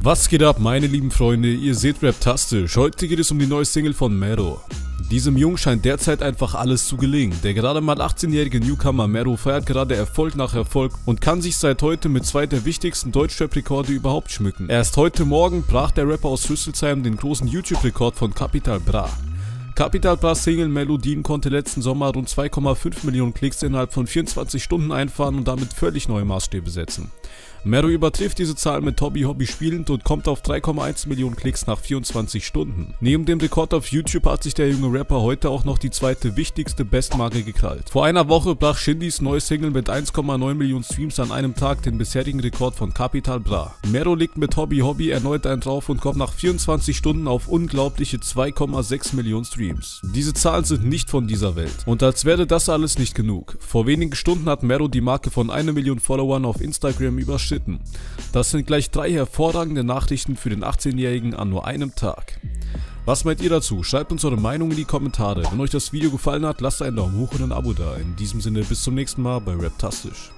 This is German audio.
Was geht ab, meine lieben Freunde, ihr seht Raptastisch. Heute geht es um die neue Single von Mero. Diesem Jungen scheint derzeit einfach alles zu gelingen. Der gerade mal 18-jährige Newcomer Mero feiert gerade Erfolg nach Erfolg und kann sich seit heute mit zwei der wichtigsten Deutschrap-Rekorde überhaupt schmücken. Erst heute Morgen brach der Rapper aus Rüsselsheim den großen YouTube-Rekord von Capital Bra. Capital Bra Single Melodien konnte letzten Sommer rund 2,5 Millionen Klicks innerhalb von 24 Stunden einfahren und damit völlig neue Maßstäbe setzen. Mero übertrifft diese Zahl mit Hobby Hobby spielend und kommt auf 3,1 Millionen Klicks nach 24 Stunden. Neben dem Rekord auf YouTube hat sich der junge Rapper heute auch noch die zweite wichtigste Bestmarke gekrallt. Vor einer Woche brach Shindys neue Single mit 1,9 Millionen Streams an einem Tag den bisherigen Rekord von Capital Bra. Mero legt mit Hobby Hobby erneut einen drauf und kommt nach 24 Stunden auf unglaubliche 2,6 Millionen Streams. Diese Zahlen sind nicht von dieser Welt. Und als wäre das alles nicht genug. Vor wenigen Stunden hat Mero die Marke von 1 Million Followern auf Instagram überschritten. Das sind gleich drei hervorragende Nachrichten für den 18-Jährigen an nur einem Tag. Was meint ihr dazu? Schreibt uns eure Meinung in die Kommentare. Wenn euch das Video gefallen hat, lasst einen Daumen hoch und ein Abo da. In diesem Sinne bis zum nächsten Mal bei Raptastisch.